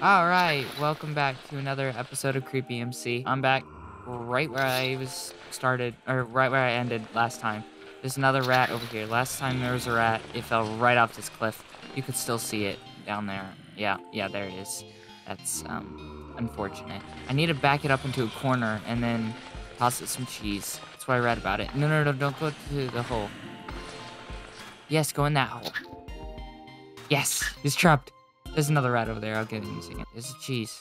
Alright, welcome back to another episode of Creepy MC. I'm back right where I was started, or right where I ended last time. There's another rat over here. Last time there was a rat, it fell right off this cliff. You could still see it down there. Yeah, there it is. That's unfortunate. I need to back it up into a corner and then toss it some cheese. That's what I read about it. No, don't go to the hole. Yes, go in that hole. Yes, he's trapped. There's another rat over there. I'll get it in a second. There's the cheese.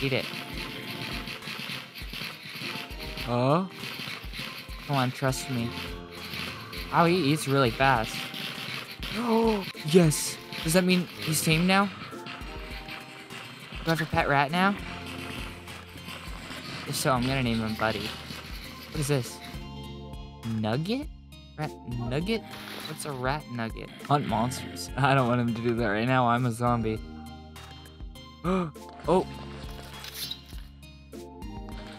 Eat it. Huh? Come on, trust me. Oh, he eats really fast. Oh, yes. Does that mean he's tame now? Do I have a pet rat now? If so, I'm gonna name him Buddy. What is this? Nugget? Rat nugget? What's a rat nugget? Hunt monsters. I don't want him to do that right now. I'm a zombie. Oh.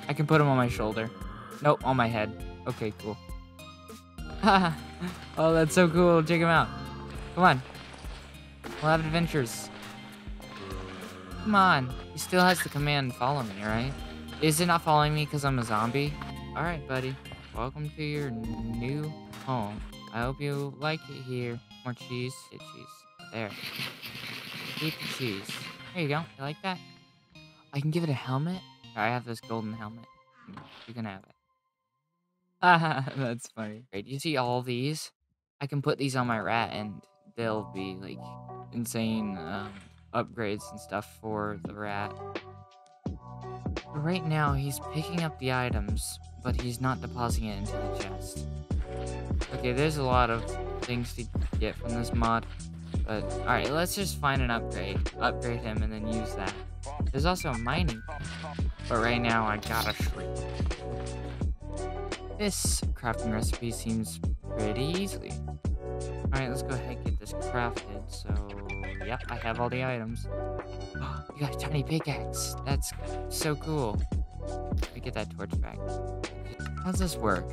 I can put him on my shoulder. Nope, on my head. Okay, cool. Oh, that's so cool. Check him out. Come on. We'll have adventures. Come on. He still has the command, follow me, right? Is it not following me because I'm a zombie? All right, buddy. Welcome to your new home. I hope you like it here. More cheese. Get cheese. There. Eat the cheese. There you go. You like that? I can give it a helmet? I have this golden helmet. You can have it. That's funny. Great. You see all these? I can put these on my rat and they'll be like insane upgrades and stuff for the rat. But right now he's picking up the items, but he's not depositing it into the chest. Okay, there's a lot of things to get from this mod, but alright, let's just find an upgrade. Upgrade him and then use that. There's also mining, but right now I gotta shrink. This crafting recipe seems pretty easily. Alright, let's go ahead and get this crafted, so yep, I have all the items. Oh, you got a tiny pickaxe! That's so cool. Let me get that torch back. How's this work?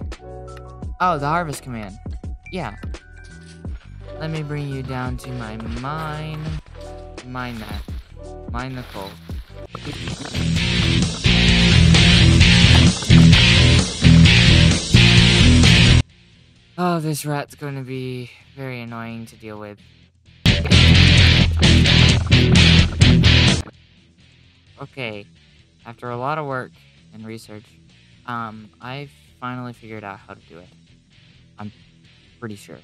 Oh, the harvest command. Yeah. Let me bring you down to my mine. Mine that. Mine the coal. Oh, this rat's going to be very annoying to deal with. Okay. After a lot of work and research, I've finally figured out how to do it. I'm pretty sure.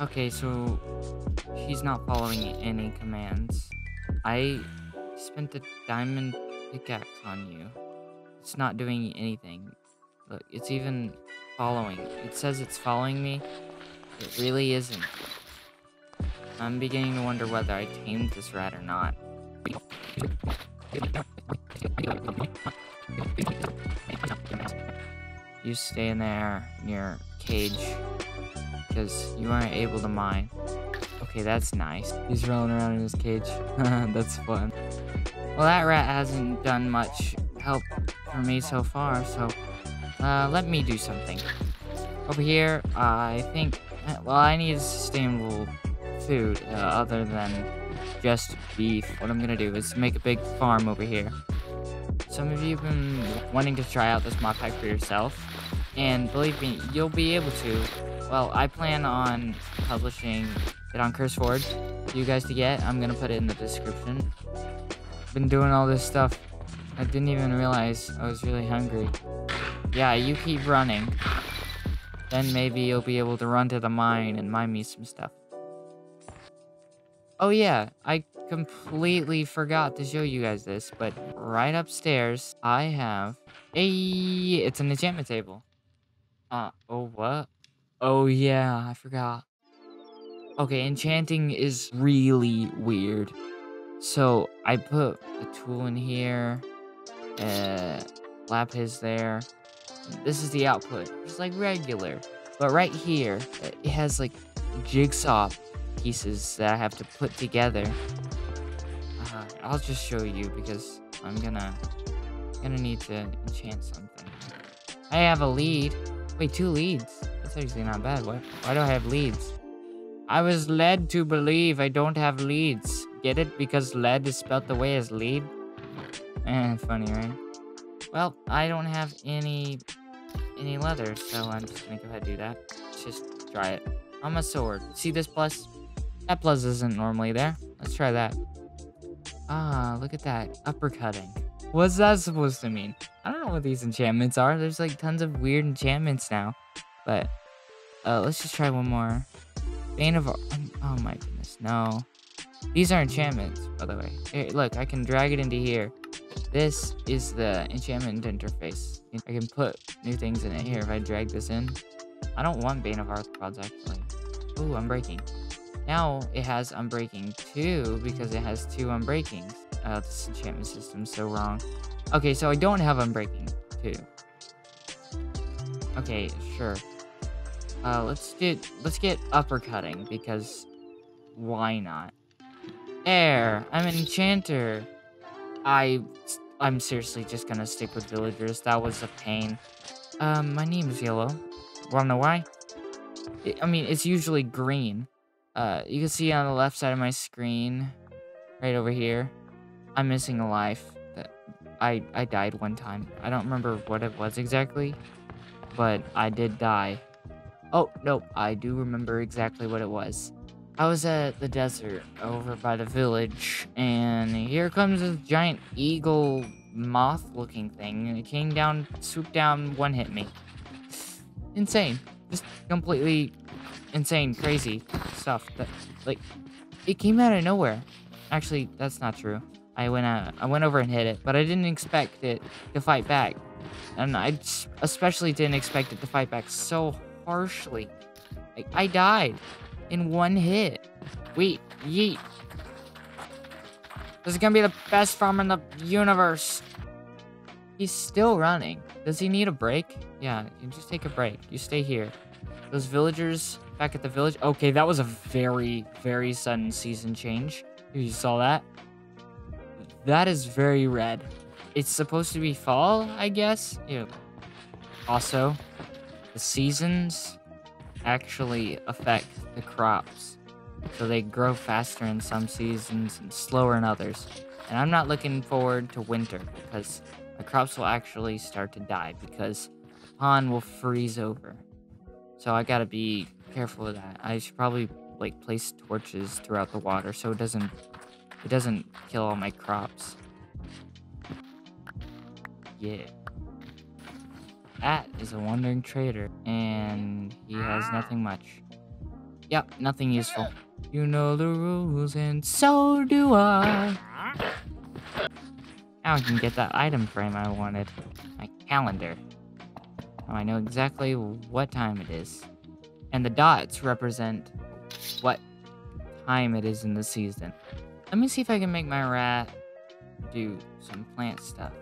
Okay, so he's not following any commands. I spent the diamond pickaxe on you. It's not doing anything. Look, it's even following. It says it's following me. It really isn't. I'm beginning to wonder whether I tamed this rat or not. You stay in there, in your cage, because you aren't able to mine. Okay, that's nice. He's rolling around in his cage. That's fun. Well, that rat hasn't done much help for me so far, so let me do something. Over here, I think... Well, I need sustainable food, other than just beef. What I'm gonna do is make a big farm over here. Some of you have been wanting to try out this mod pack for yourself, and believe me, you'll be able to. Well, I plan on publishing it on CurseForge for you guys to get. I'm gonna put it in the description. I've been doing all this stuff. I didn't even realize I was really hungry. Yeah, you keep running. Then maybe you'll be able to run to the mine and mine me some stuff. Oh yeah, I completely forgot to show you guys this, but right upstairs, I have it's an enchantment table. Oh what? Oh yeah, I forgot. Okay, enchanting is really weird. So, I put a tool in here, lapis there. This is the output, just like regular. But right here, it has like jigsaw pieces that I have to put together. I'll just show you because I'm gonna Gonna need to enchant something. I have a lead. Wait, 2 leads. That's actually not bad. Why do I have leads? I was led to believe I don't have leads. Get it? Because lead is spelled the way as lead. Funny, right? Well, I don't have any leather, so I'm just gonna go ahead and do that. Let's just try it. I'm a sword. See this plus? That plus isn't normally there. Let's try that. Ah, look at that. Uppercutting. What's that supposed to mean? I don't know what these enchantments are. There's like tons of weird enchantments now. But, let's just try one more. Bane of... Oh my goodness, no. These are enchantments, by the way. Here, look, I can drag it into here. This is the enchantment interface. I can put new things in it here if I drag this in. I don't want Bane of Arthropods, actually. Ooh, Unbreaking. Now it has Unbreaking 2 because it has 2 Unbreakings. This enchantment system's so wrong. Okay, so I don't have Unbreaking 2. Okay, sure. Let's get uppercutting because why not? There, I'm an enchanter. I'm seriously just gonna stick with villagers. That was a pain. My name is Yellow. Wanna know why? It's usually green. You can see on the left side of my screen, right over here, I'm missing a life. I died one time. I don't remember what it was exactly, but I did die. Oh, nope, I do remember exactly what it was. I was at the desert over by the village, and here comes this giant eagle moth-looking thing, and it came down, swooped down, one-hit me. Insane. Just completely insane, crazy stuff. That, like, it came out of nowhere. Actually, that's not true. I went over and hit it, but I didn't expect it to fight back. And I especially didn't expect it to fight back so harshly. Like, I died. In one hit. Wait, yeet. This is gonna be the best farm in the universe. He's still running. Does he need a break? Yeah, you just take a break. You stay here. Those villagers back at the village. Okay, that was a very, very sudden season change. You saw that? That is very red. It's supposed to be fall, I guess? Ew. Also, the seasons actually affect the crops, so they grow faster in some seasons and slower in others, and I'm not looking forward to winter because my crops will actually start to die because the pond will freeze over, so I gotta be careful of that. I should probably like place torches throughout the water so it doesn't kill all my crops. Yeah. That is a wandering trader, and he has nothing much. Yep, nothing useful. You know the rules, and so do I. Now I can get that item frame I wanted. My calendar. Now I know exactly what time it is. And the dots represent what time it is in the season. Let me see if I can make my rat do some plant stuff.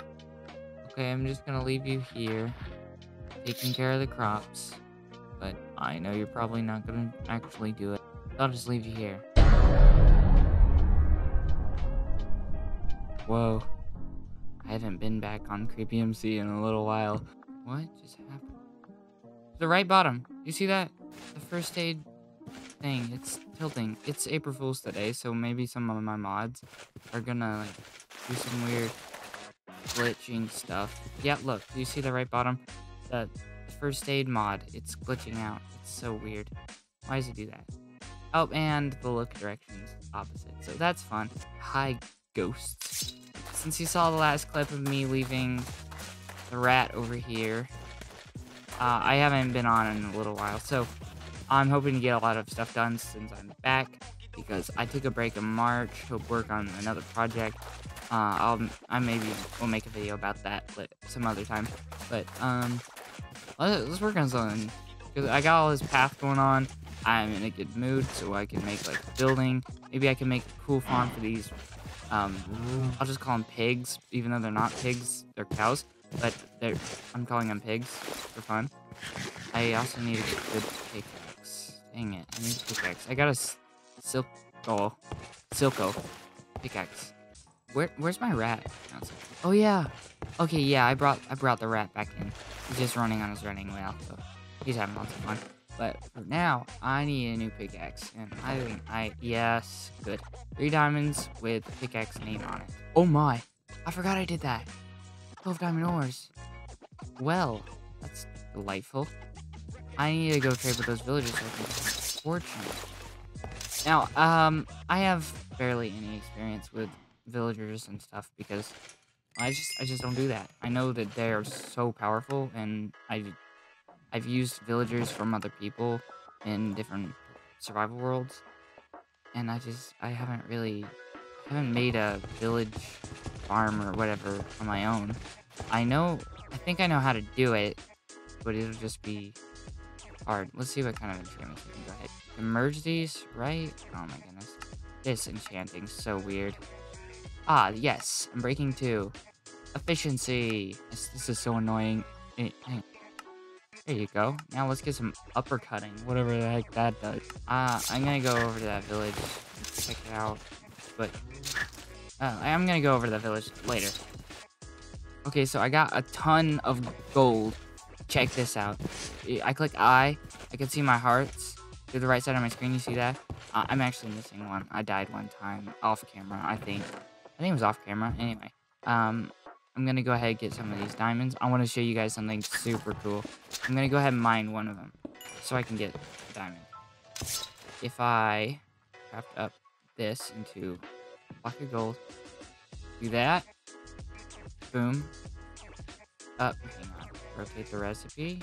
Okay, I'm just gonna leave you here, taking care of the crops, but I know you're probably not gonna actually do it. I'll just leave you here. Whoa. I haven't been back on Creepy MC in a little while. What just happened? The right bottom. You see that? The first aid thing. It's tilting. It's April Fool's today, so maybe some of my mods are gonna like do some weird glitching stuff. Yeah, look. Do you see the right bottom? The first aid mod, it's glitching out. It's so weird. Why does it do that? Oh, and the look direction's opposite, so that's fun. Hi, ghosts. Since you saw the last clip of me leaving the rat over here, I haven't been on in a little while, so I'm hoping to get a lot of stuff done since I'm back, because I took a break in March to work on another project. I maybe will make a video about that some other time, but let's work on something, because I got all this path going on. I'm in a good mood, so I can make like a building. Maybe I can make a cool farm for these I'll just call them pigs, even though they're not pigs, they're cows, but I'm calling them pigs for fun. I also need a good pickaxe. Dang it, I need a pickaxe. I got a silco pickaxe. Where's my rat? Oh yeah. Okay, yeah, I brought the rat back in. He's just running on his running way out, so he's having lots of fun. But for now, I need a new pickaxe, and I think yes, good. 3 diamonds with pickaxe name on it. Oh my, I forgot I did that. 12 diamond ores. Well, that's delightful. I need to go trade with those villagers so I can get some fortune. Now, I have barely any experience with villagers and stuff because I just don't do that. I know that they are so powerful, and I've used villagers from other people in different survival worlds, and I haven't really made a village farm or whatever on my own. I think I know how to do it, but it'll just be hard. Let's see what kind of enchantments we can go ahead. Merge these, right? Oh my goodness. This enchanting's so weird. Ah, yes. I'm breaking 2. Efficiency. This is so annoying. There you go. Now let's get some uppercutting. Whatever the heck that does. I'm gonna go over to that village. Check it out. But, I'm gonna go over to that village later. Okay, so I got a ton of gold. Check this out. I click I can see my hearts through the right side of my screen. You see that? I'm actually missing one. I died one time off camera, I think. I think it was off camera. Anyway, I'm gonna go ahead and get some of these diamonds. I want to show you guys something super cool. I'm gonna go ahead and mine one of them so I can get a diamond. If I craft up this into a block of gold, do that. Boom. Up. Hang on. Rotate the recipe.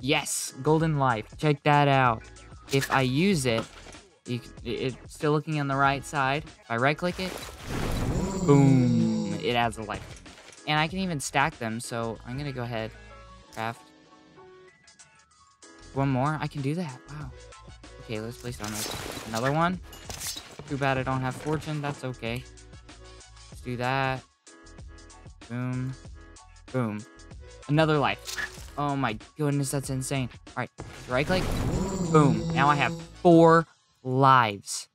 Yes, golden life. Check that out. If I use it, it's still looking on the right side. If I right click it, boom, it adds a life. And I can even stack them, so I'm gonna go ahead, craft one more. I can do that. Wow. Okay, let's place it on this. Another one. Too bad I don't have fortune. That's okay. Let's do that. Boom. Boom. Another life. Oh my goodness, that's insane. All right, right click, boom. Now I have 4 lives.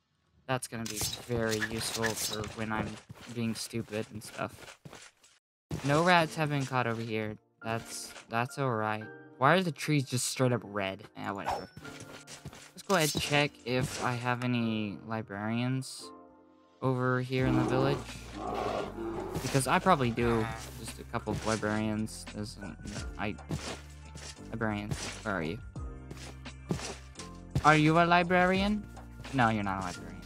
That's gonna be very useful for when I'm being stupid and stuff. No rats have been caught over here. That's all right. Why are the trees just straight up red? Yeah, whatever. Let's go ahead and check if I have any librarians over here in the village, because I probably do. Just a couple of librarians. Librarians, where are you? Are you a librarian? No, you're not a librarian.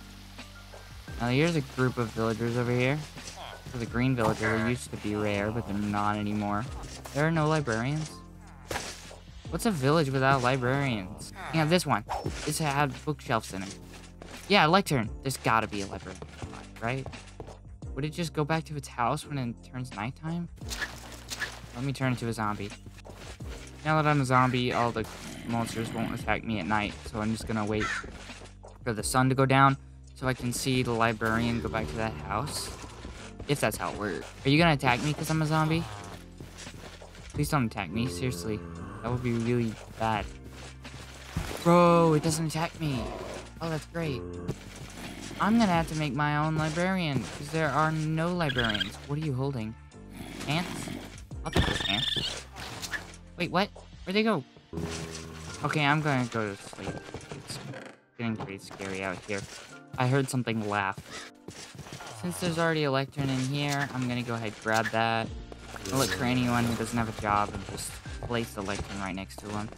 Now here's a group of villagers over here. So the green villager used to be rare, but they're not anymore. There are no librarians. What's a village without librarians? Yeah, this one. This had bookshelves in it. Yeah, lectern. There's gotta be a librarian, right? Would it just go back to its house when it turns nighttime? Let me turn into a zombie. Now that I'm a zombie, all the monsters won't attack me at night, so I'm just gonna wait for the sun to go down so I can see the librarian go back to that house. If that's how it works. Are you gonna attack me because I'm a zombie? Please don't attack me, seriously. That would be really bad. Bro, it doesn't attack me. Oh, that's great. I'm gonna have to make my own librarian, because there are no librarians. What are you holding? Ants? I'll take those ants. Wait, what? Where'd they go? Okay, I'm gonna go to sleep. It's getting pretty scary out here. I heard something laugh. Since there's already a lectern in here, I'm gonna go ahead and grab that. I'll look for anyone who doesn't have a job and just place the lectern right next to him.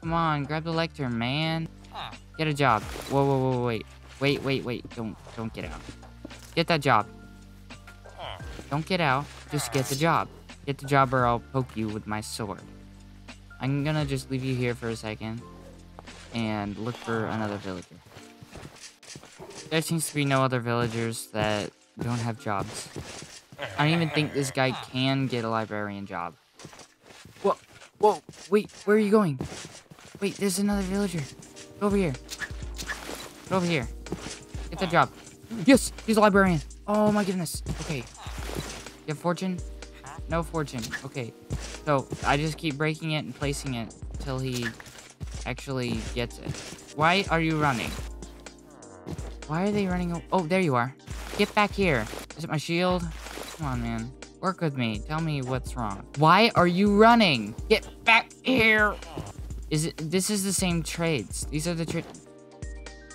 Come on, grab the lectern, man. Get a job. Whoa, whoa, whoa, wait. Wait, wait, wait, don't get out. Get that job. Don't get out, just get the job. Get the job or I'll poke you with my sword. I'm gonna just leave you here for a second and look for another villager. There seems to be no other villagers that don't have jobs. I don't even think this guy can get a librarian job. Whoa, whoa, wait, where are you going? Wait, there's another villager. Go over here. Go over here. Get that job. Yes, he's a librarian. Oh my goodness. Okay. You have fortune? No fortune. Okay. So I just keep breaking it and placing it until he actually gets it. Why are you running? Why are they running? Oh, there you are. Get back here. Is it my shield? Come on, man. Work with me. Tell me what's wrong. Why are you running? Get back here. Is it? This is the same trades. These are the trades.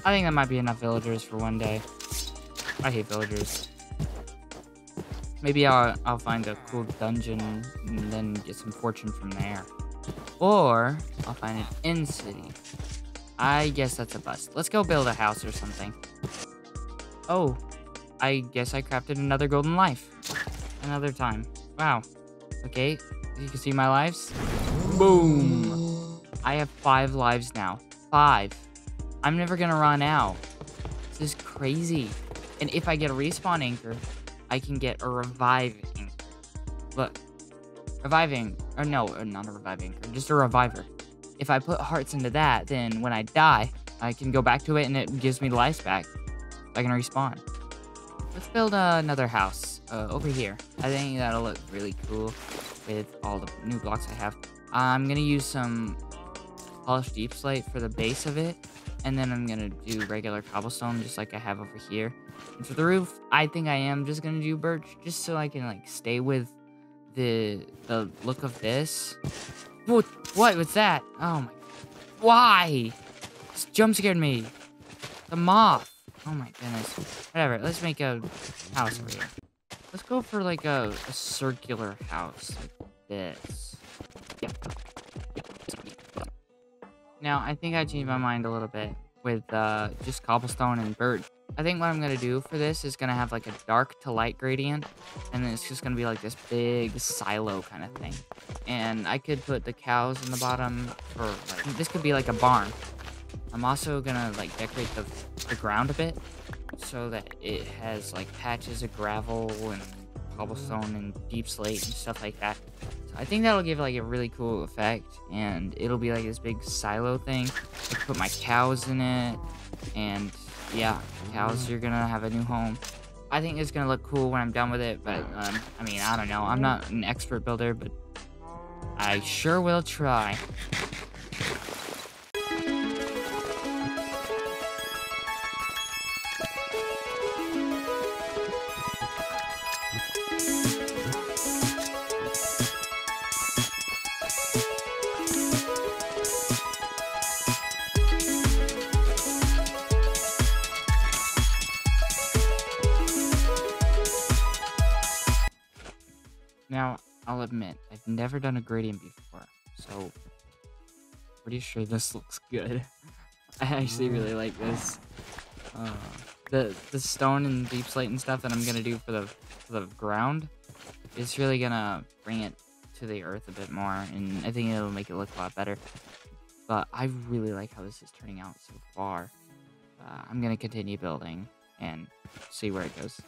I think that might be enough villagers for one day. I hate villagers. Maybe I'll find a cool dungeon and then get some fortune from there. Or I'll find an in city. I guess that's a bust. Let's go build a house or something. Oh, I guess I crafted another golden life. Another time. Wow. Okay, you can see my lives. Boom. I have 5 lives now. 5. I'm never gonna run out. This is crazy. And if I get a respawn anchor, I can get a revive anchor. Look. Reviving. Or no, not a revive anchor. Just a reviver. If I put hearts into that, then when I die, I can go back to it and it gives me life back. I can respawn. Let's build another house over here. I think that'll look really cool with all the new blocks I have. I'm gonna use some polished deep slate for the base of it. And then I'm gonna do regular cobblestone just like I have over here. And for the roof, I think I am just gonna do birch just so I can like stay with the look of this. What was that? Oh my, why? This jump scared me. The moth. Oh my goodness. Whatever, let's make a house over here. Let's go for like a circular house like this. Now, I think I changed my mind a little bit with just cobblestone and birch. I think what I'm going to do for this is going to have like a dark to light gradient. And then it's just going to be like this big silo kind of thing. And I could put the cows in the bottom. Or like, this could be like a barn. I'm also going to like decorate the ground a bit. So that it has like patches of gravel and cobblestone and deep slate and stuff like that. I think that'll give like a really cool effect, and it'll be like this big silo thing. I can put my cows in it, and yeah, cows, you're gonna have a new home. I think it's gonna look cool when I'm done with it, but I mean, I don't know. I'm not an expert builder, but I sure will try. Now, I'll admit, I've never done a gradient before, so pretty sure this looks good. I actually really like this. The stone and deep slate and stuff that I'm gonna do for the ground is really gonna bring it to the earth a bit more, and I think it'll make it look a lot better. But I really like how this is turning out so far. I'm gonna continue building and see where it goes.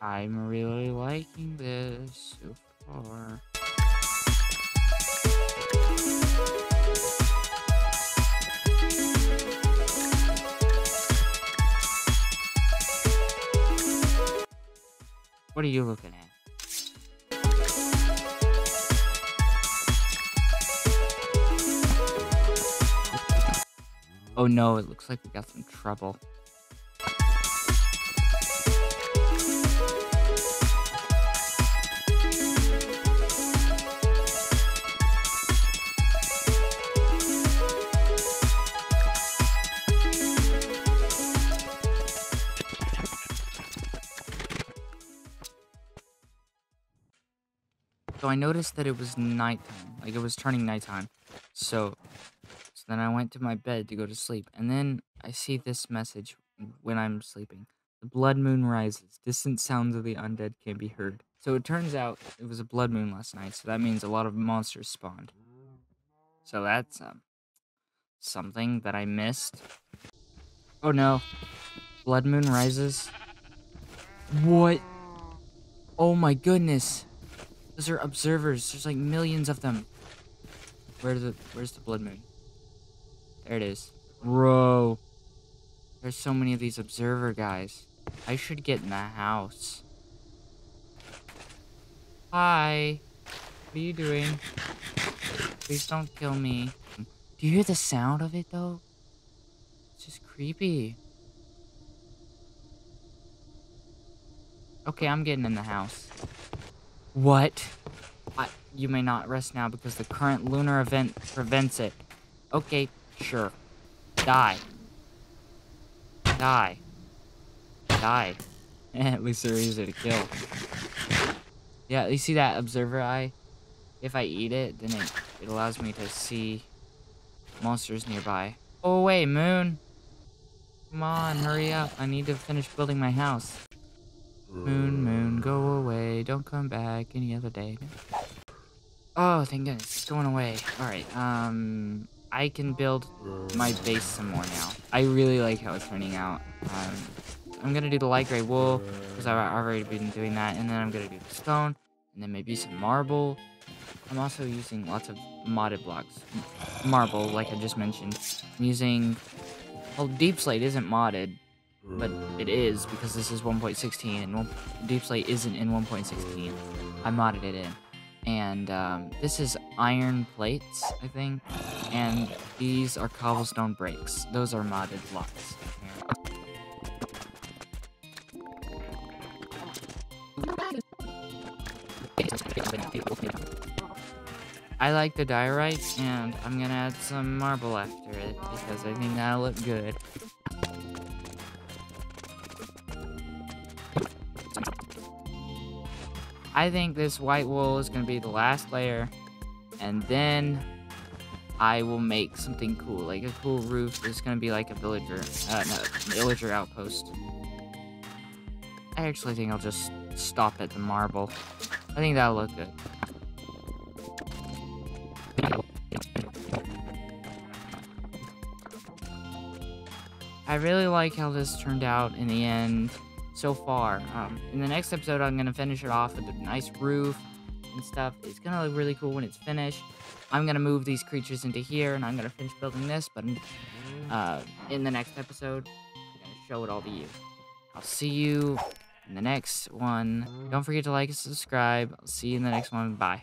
I'm really liking this so far. What are you looking at? Oh no, it looks like we got some trouble. So I noticed that it was nighttime, like it was turning nighttime. So then I went to my bed to go to sleep, and then I see this message when I'm sleeping. The blood moon rises. Distant sounds of the undead can be heard. So it turns out it was a blood moon last night, so that means a lot of monsters spawned. So that's something that I missed. Oh no. Blood moon rises. What? Oh my goodness. Those are observers. There's like millions of them. Where's the blood moon? There it is. Bro. There's so many of these observer guys. I should get in the house. Hi. What are you doing? Please don't kill me. Do you hear the sound of it, though? It's just creepy. Okay, I'm getting in the house. What? You may not rest now because the current lunar event prevents it. Okay, sure. Die. Die. Die. At least they're easier to kill. Yeah, you see that observer eye? If I eat it, then it allows me to see monsters nearby. Go away, Moon! Come on, hurry up. I need to finish building my house. Moon, Moon, go away. Don't come back any other day. Oh, thank goodness. It's going away. Alright, I can build my base some more now. I really like how it's turning out. I'm gonna do the light gray wool, because I've already been doing that. And then I'm gonna do the stone, and then maybe some marble. I'm also using lots of modded blocks. Marble, like I just mentioned. I'm using... well, Deep Slate isn't modded. But it is, because this is 1.16, and Deep Slate isn't in 1.16. I modded it in. And this is iron plates, I think. And these are cobblestone bricks. Those are modded blocks. I like the diorite, and I'm gonna add some marble after it, because I think that'll look good. I think this white wool is going to be the last layer, and then I will make something cool, like a cool roof. It's going to be like a villager outpost. I actually think I'll just stop at the marble. I think that'll look good. I really like how this turned out in the end. So far, in the next episode, I'm gonna finish it off with a nice roof and stuff. It's gonna look really cool when it's finished. I'm gonna move these creatures into here, and I'm gonna finish building this. But in the next episode, I'm gonna show it all to you. I'll see you in the next one. Don't forget to like and subscribe. I'll see you in the next one. Bye.